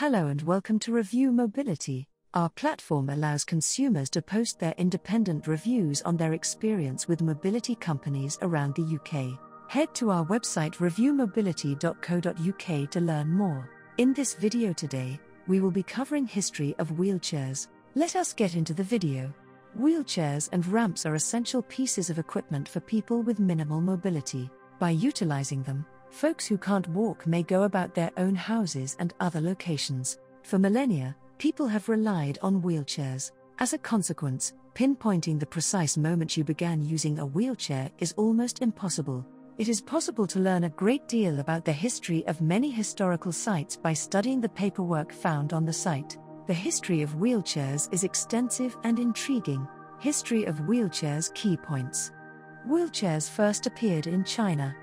Hello and welcome to Review Mobility. Our platform allows consumers to post their independent reviews on their experience with mobility companies around the UK. Head to our website reviewmobility.co.uk to learn more. In this video today, we will be covering history of wheelchairs. Let us get into the video. Wheelchairs and ramps are essential pieces of equipment for people with minimal mobility. By utilizing them, folks who can't walk may go about their own houses and other locations. For millennia, people have relied on wheelchairs. As a consequence, pinpointing the precise moment you began using a wheelchair is almost impossible. It is possible to learn a great deal about the history of many historical sites by studying the paperwork found on the site. The history of wheelchairs is extensive and intriguing. History of wheelchairs key points. Wheelchairs first appeared in China.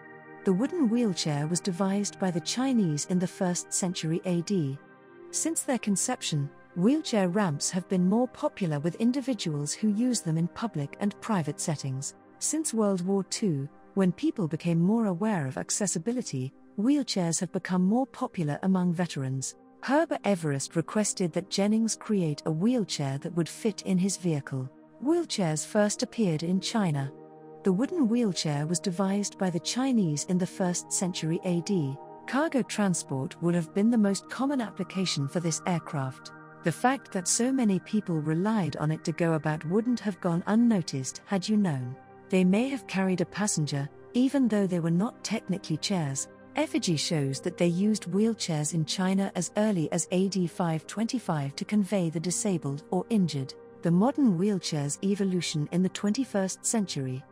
The wooden wheelchair was devised by the Chinese in the 1st century AD. Since their conception, wheelchair ramps have been more popular with individuals who use them in public and private settings. Since World War II, when people became more aware of accessibility, wheelchairs have become more popular among veterans. Herbert Everest requested that Jennings create a wheelchair that would fit in his vehicle. Wheelchairs first appeared in China. The wooden wheelchair was devised by the Chinese in the 1st century AD. Cargo transport would have been the most common application for this aircraft. The fact that so many people relied on it to go about wouldn't have gone unnoticed had you known. They may have carried a passenger, even though they were not technically chairs. Effigy shows that they used wheelchairs in China as early as AD 525 to convey the disabled or injured. The modern wheelchair's evolution in the 21st century.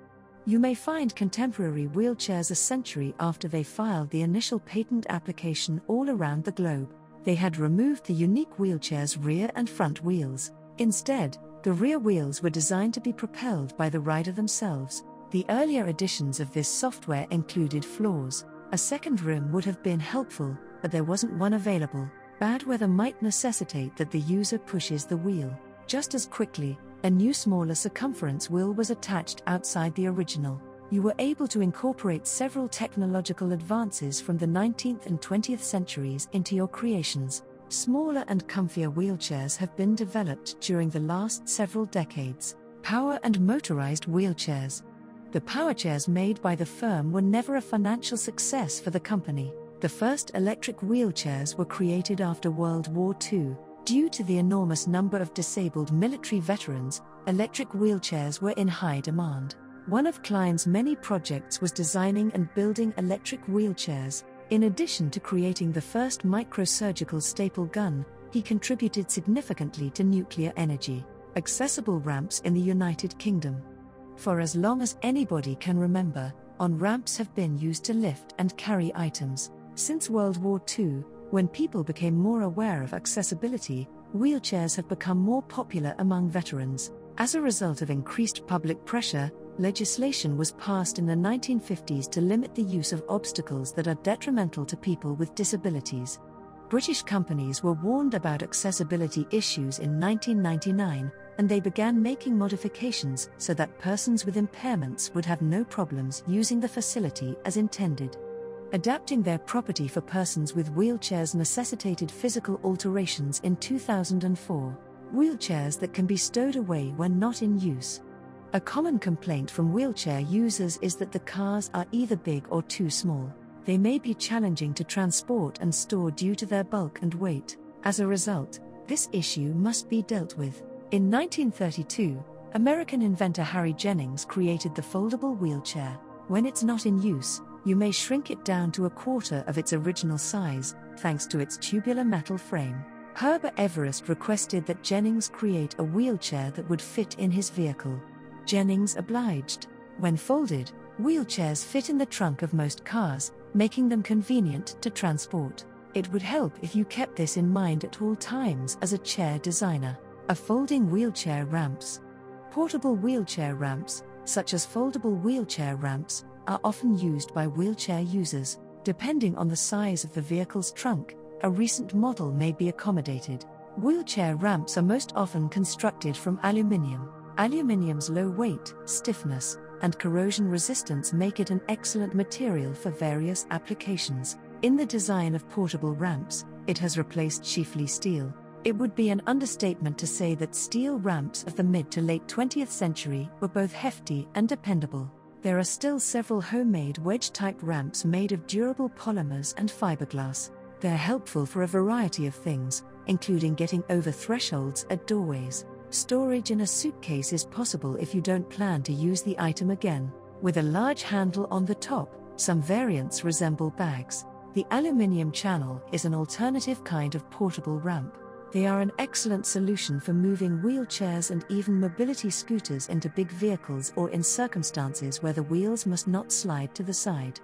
You may find contemporary wheelchairs a century after they filed the initial patent application all around the globe. They had removed the unique wheelchair's rear and front wheels. Instead, the rear wheels were designed to be propelled by the rider themselves. The earlier editions of this software included flaws. A second rim would have been helpful, but there wasn't one available. Bad weather might necessitate that the user pushes the wheel. Just as quickly, a new smaller circumference wheel was attached outside the original. You were able to incorporate several technological advances from the 19th and 20th centuries into your creations. Smaller and comfier wheelchairs have been developed during the last several decades. Power and motorized wheelchairs. The power chairs made by the firm were never a financial success for the company. The first electric wheelchairs were created after World War II. Due to the enormous number of disabled military veterans, electric wheelchairs were in high demand. One of Klein's many projects was designing and building electric wheelchairs. In addition to creating the first microsurgical staple gun, he contributed significantly to nuclear energy. Accessible ramps in the United Kingdom. For as long as anybody can remember, on-ramps have been used to lift and carry items. Since World War II, when people became more aware of accessibility, wheelchairs have become more popular among veterans. As a result of increased public pressure, legislation was passed in the 1950s to limit the use of obstacles that are detrimental to people with disabilities. British companies were warned about accessibility issues in 1999, and they began making modifications so that persons with impairments would have no problems using the facility as intended. Adapting their property for persons with wheelchairs necessitated physical alterations in 2004. Wheelchairs that can be stowed away when not in use. A common complaint from wheelchair users is that the cars are either big or too small. They may be challenging to transport and store due to their bulk and weight. As a result, this issue must be dealt with. In 1932, American inventor Harry Jennings created the foldable wheelchair. When it's not in use, you may shrink it down to a quarter of its original size, thanks to its tubular metal frame. Herbert Everest requested that Jennings create a wheelchair that would fit in his vehicle. Jennings obliged. When folded, wheelchairs fit in the trunk of most cars, making them convenient to transport. It would help if you kept this in mind at all times as a chair designer. A folding wheelchair ramps. Portable wheelchair ramps, such as foldable wheelchair ramps, are often used by wheelchair users. Depending on the size of the vehicle's trunk, a recent model may be accommodated. Wheelchair ramps are most often constructed from aluminium. Aluminium's low weight, stiffness, and corrosion resistance make it an excellent material for various applications. In the design of portable ramps, It has replaced chiefly steel. It would be an understatement to say that steel ramps of the mid to late 20th century were both hefty and dependable. There are still several homemade wedge-type ramps made of durable polymers and fiberglass. They're helpful for a variety of things, including getting over thresholds at doorways. Storage in a suitcase is possible if you don't plan to use the item again. With a large handle on the top, some variants resemble bags. The aluminium channel is an alternative kind of portable ramp. They are an excellent solution for moving wheelchairs and even mobility scooters into big vehicles or in circumstances where the wheels must not slide to the side.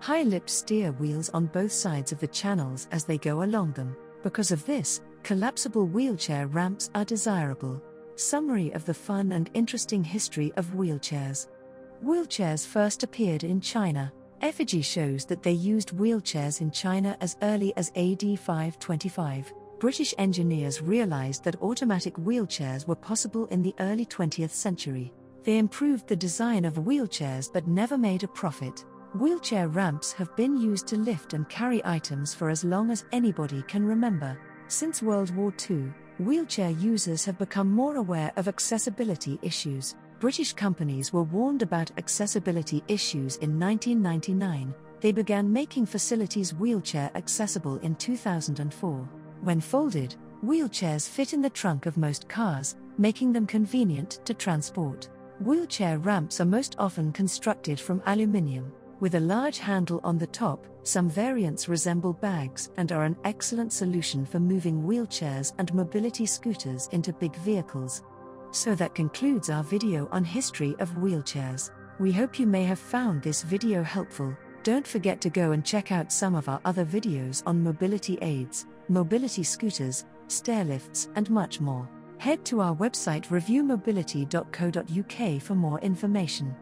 High-lipped steer wheels on both sides of the channels as they go along them. Because of this, collapsible wheelchair ramps are desirable. Summary of the fun and interesting history of wheelchairs. Wheelchairs first appeared in China. Effigy shows that they used wheelchairs in China as early as AD 525. British engineers realized that automatic wheelchairs were possible in the early 20th century. They improved the design of wheelchairs but never made a profit. Wheelchair ramps have been used to lift and carry items for as long as anybody can remember. Since World War II, wheelchair users have become more aware of accessibility issues. British companies were warned about accessibility issues in 1999. They began making facilities wheelchair accessible in 2004. When folded, wheelchairs fit in the trunk of most cars, making them convenient to transport. Wheelchair ramps are most often constructed from aluminium. With a large handle on the top, some variants resemble bags and are an excellent solution for moving wheelchairs and mobility scooters into big vehicles. So that concludes our video on history of wheelchairs. We hope you may have found this video helpful. Don't forget to go and check out some of our other videos on mobility aids, mobility scooters, stair lifts, and much more. Head to our website reviewmobility.co.uk for more information.